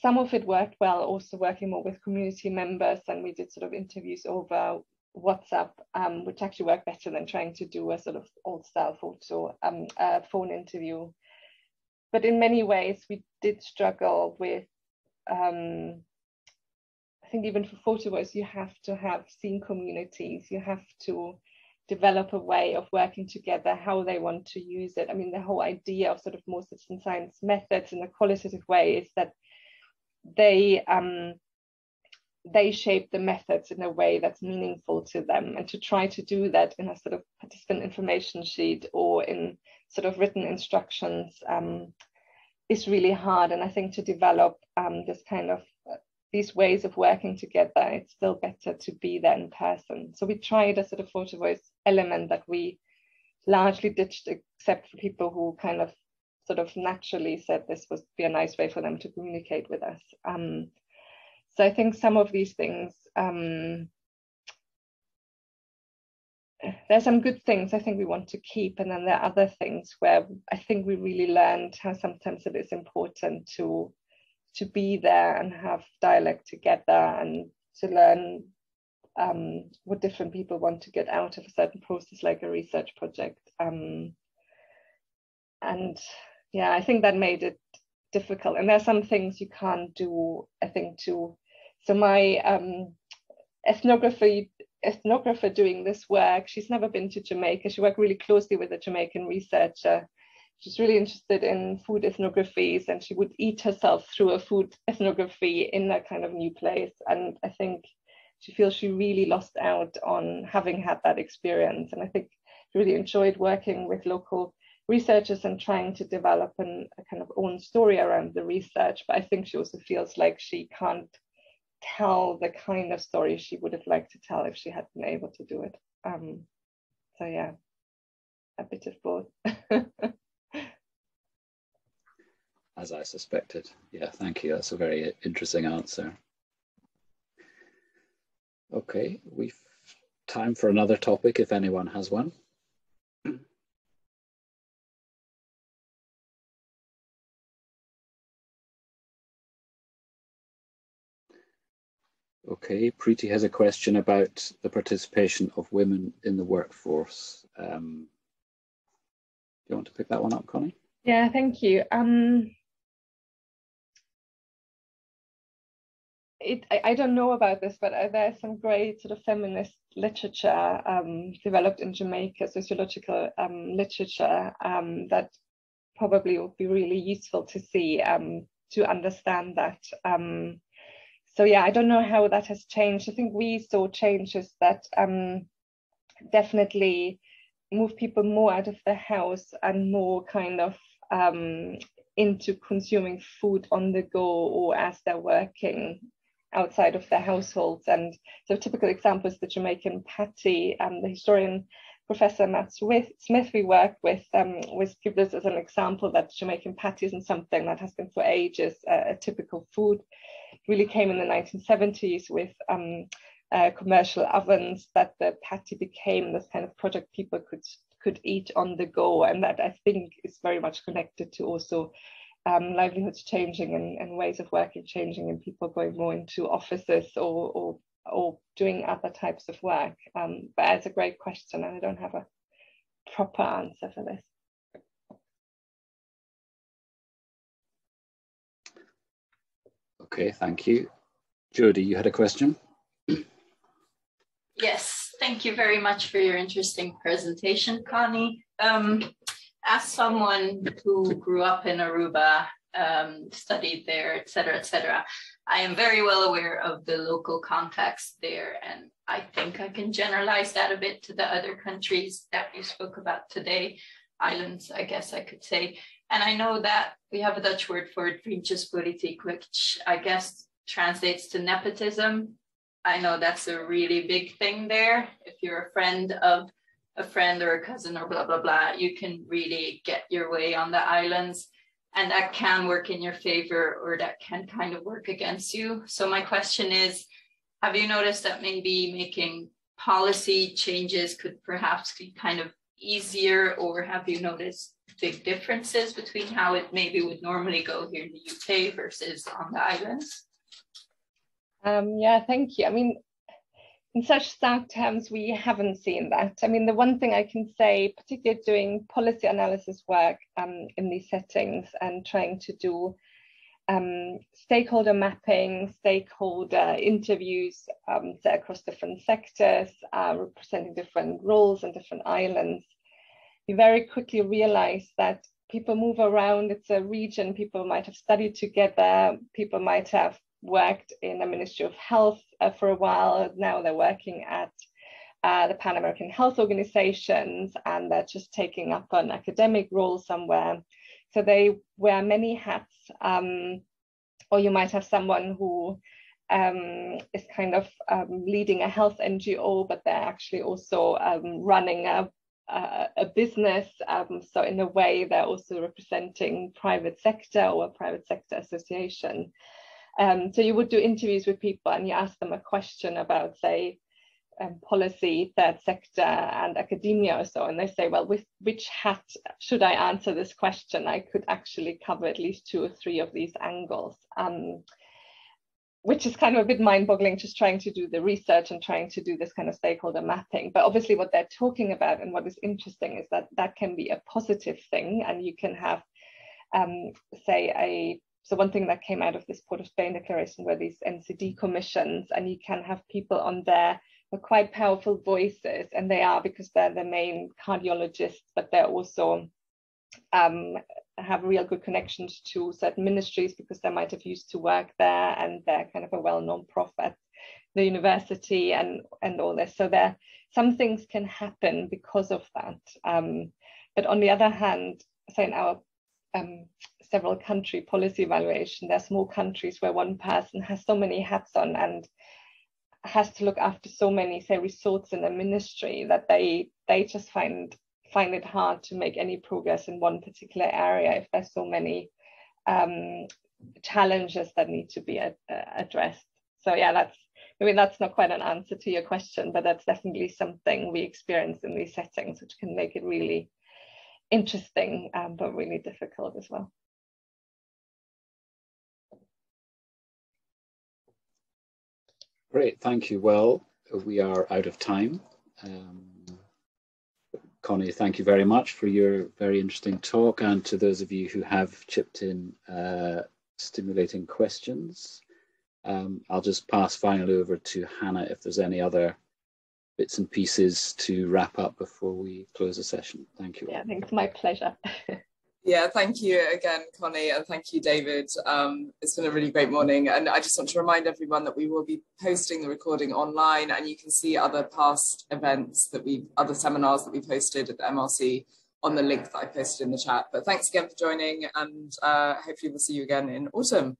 some of it worked well also working more with community members, and we did sort of interviews over WhatsApp, um, which actually worked better than trying to do a sort of old-style photo um, uh, phone interview. But in many ways, we did struggle with. Um, I think even for photo voice, you have to have seen communities. You have to develop a way of working together, how they want to use it. I mean, the whole idea of sort of more citizen science methods in a qualitative way is that they. Um, they shape the methods in a way that's meaningful to them, and to try to do that in a sort of participant information sheet or in sort of written instructions um, is really hard. And I think to develop um, this kind of uh, these ways of working together, it's still better to be there in person. So we tried a sort of photo voice element that we largely ditched, except for people who kind of sort of naturally said this would be a nice way for them to communicate with us. Um, So I think some of these things, um, there's some good things I think we want to keep, and then there are other things where I think we really learned how sometimes it is important to to be there and have dialogue together and to learn um, what different people want to get out of a certain process, like a research project. Um, and yeah, I think that made it difficult. And there are some things you can't do, I think, too. So my um, ethnography ethnographer doing this work, she's never been to Jamaica. She worked really closely with a Jamaican researcher. She's really interested in food ethnographies, and she would eat herself through a food ethnography in that kind of new place. And I think she feels she really lost out on having had that experience. And I think she really enjoyed working with local researchers and trying to develop an, a kind of own story around the research. But I think she also feels like she can't tell the kind of story she would have liked to tell if she had been able to do it. Um, so yeah, a bit of both. As I suspected. Yeah, thank you. That's a very interesting answer. Okay, we've time for another topic if anyone has one. Okay, Preeti has a question about the participation of women in the workforce. Um, do you want to pick that one up, Connie? Yeah, thank you. Um, it, I, I don't know about this, but there's some great sort of feminist literature um, developed in Jamaica, sociological um, literature um, that probably would be really useful to see um, to understand that. Um, So yeah, I don't know how that has changed. I think we saw changes that um, definitely move people more out of the house and more kind of um, into consuming food on the go or as they're working outside of their households. And so typical example is the Jamaican patty. Um, the historian Professor Matt Smith we worked with um, was give this as an example that Jamaican patty isn't something that has been for ages a, a typical food. Really came in the nineteen seventies with um, uh, commercial ovens that the patty became this kind of product people could could eat on the go, and that I think is very much connected to also um, livelihoods changing and, and ways of working changing and people going more into offices or or, or doing other types of work. Um, but it's a great question, and I don't have a proper answer for this. Okay, thank you. Jodie, you had a question? Yes, thank you very much for your interesting presentation, Connie. Um, as someone who grew up in Aruba, um, studied there, et cetera, et cetera, I am very well aware of the local context there, and I think I can generalize that a bit to the other countries that you spoke about today, islands, I guess I could say. And I know that we have a Dutch word for it, vriendjespolitiek, which I guess translates to nepotism. I know that's a really big thing there. If you're a friend of a friend or a cousin or blah, blah, blah, you can really get your way on the islands. And that can work in your favor or that can kind of work against you. So my question is, have you noticed that maybe making policy changes could perhaps be kind of easier, or have you noticed big differences between how it maybe would normally go here in the U K versus on the islands? Um, yeah, thank you. I mean, in such stark terms, we haven't seen that. I mean, the one thing I can say, particularly doing policy analysis work um, in these settings and trying to do um, stakeholder mapping, stakeholder interviews um, across different sectors, uh, representing different roles and different islands, you very quickly realize that people move around. It's a region, people might have studied together, people might have worked in the Ministry of Health uh, for a while, now they're working at uh, the Pan American Health Organizations, and they're just taking up an academic role somewhere. So they wear many hats, um, or you might have someone who Um, is kind of um, leading a health N G O, but they're actually also um, running a, a, a business. Um, so in a way, they're also representing private sector or a private sector association. Um, so you would do interviews with people and you ask them a question about, say, um, policy, third sector and academia or so, and they say, well, with which hat should I answer this question? I could actually cover at least two or three of these angles, um, which is kind of a bit mind-boggling, just trying to do the research and trying to do this kind of stakeholder mapping. But obviously what they're talking about and what is interesting is that that can be a positive thing, and you can have, um, say, a So one thing that came out of this Port of Spain declaration were these N C D commissions, and you can have people on there with quite powerful voices, and they are, because they're the main cardiologists, but they're also um, have real good connections to certain ministries because they might have used to work there, and they're kind of a well-known prof at the university and, and all this. So there, some things can happen because of that. Um, but on the other hand, so in our um, several country policy evaluation, there's more countries where one person has so many hats on and has to look after so many, say, resorts in the ministry, that they they just find find it hard to make any progress in one particular area if there's so many um, challenges that need to be ad addressed. So yeah, that's, I mean, that's not quite an answer to your question, but that's definitely something we experience in these settings, which can make it really interesting, um, but really difficult as well. Great, thank you. Well, we are out of time. Um, Connie, thank you very much for your very interesting talk, and to those of you who have chipped in uh, stimulating questions. Um, I'll just pass finally over to Hannah if there's any other bits and pieces to wrap up before we close the session. Thank you all. Yeah, thanks, my pleasure. Yeah, thank you again, Connie, and thank you, David. Um, it's been a really great morning, and I just want to remind everyone that we will be posting the recording online, and you can see other past events that we've, other seminars that we've hosted at the M R C on the link that I posted in the chat. But thanks again for joining, and uh, hopefully we'll see you again in autumn.